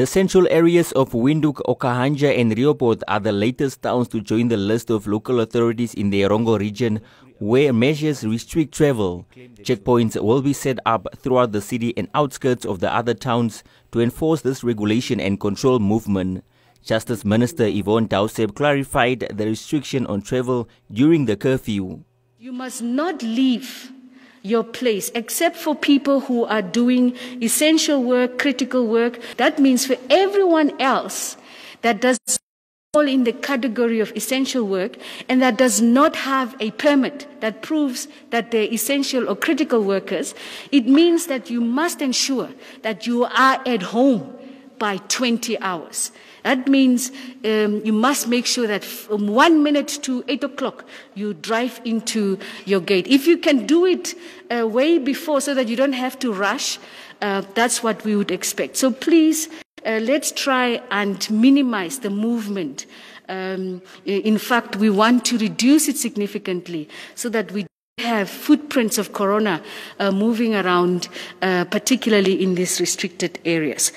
The central areas of Windhoek, Okahanja and Rioport are the latest towns to join the list of local authorities in the Erongo region where measures restrict travel. Checkpoints will be set up throughout the city and outskirts of the other towns to enforce this regulation and control movement. Justice Minister Yvonne Dauseb clarified the restriction on travel during the curfew. You must not leave your place, except for people who are doing essential work, critical work. That means for everyone else that does fall in the category of essential work and that does not have a permit that proves that they're essential or critical workers, it means that you must ensure that you are at home by 20 hours. That means you must make sure that from 1 minute to 8 o'clock you drive into your gate. If you can do it way before so that you don't have to rush, that's what we would expect. So please, let's try and minimize the movement. In fact, we want to reduce it significantly so that we don't have footprints of corona moving around, particularly in these restricted areas.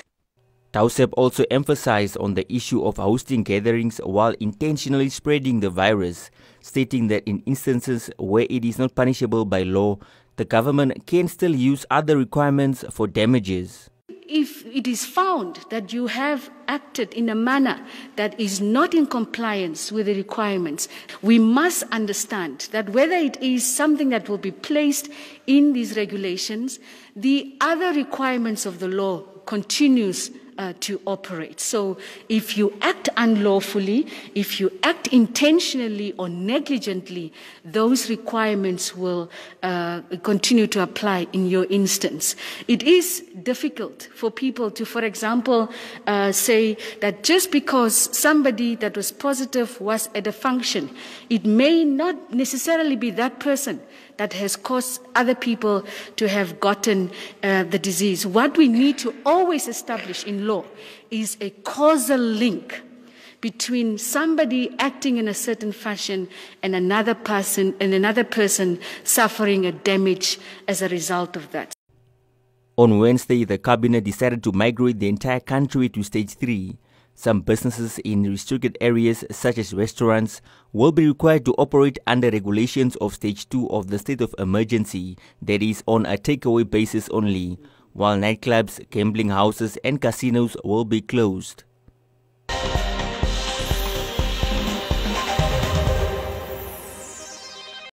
Dauseb also emphasized on the issue of hosting gatherings while intentionally spreading the virus, stating that in instances where it is not punishable by law, the government can still use other requirements for damages. If it is found that you have acted in a manner that is not in compliance with the requirements, we must understand that whether it is something that will be placed in these regulations, the other requirements of the law continues to operate. So if you act unlawfully, if you act intentionally or negligently, those requirements will continue to apply in your instance. It is difficult for people to, for example, say that just because somebody that was positive was at a function, it may not necessarily be that person that has caused other people to have gotten the disease. What we need to always establish in law is a causal link between somebody acting in a certain fashion and another person suffering a damage as a result of that. On Wednesday, the cabinet decided to migrate the entire country to stage 3. Some businesses in restricted areas, such as restaurants, will be required to operate under regulations of Stage 2 of the state of emergency, that is, on a takeaway basis only, while nightclubs, gambling houses and casinos will be closed.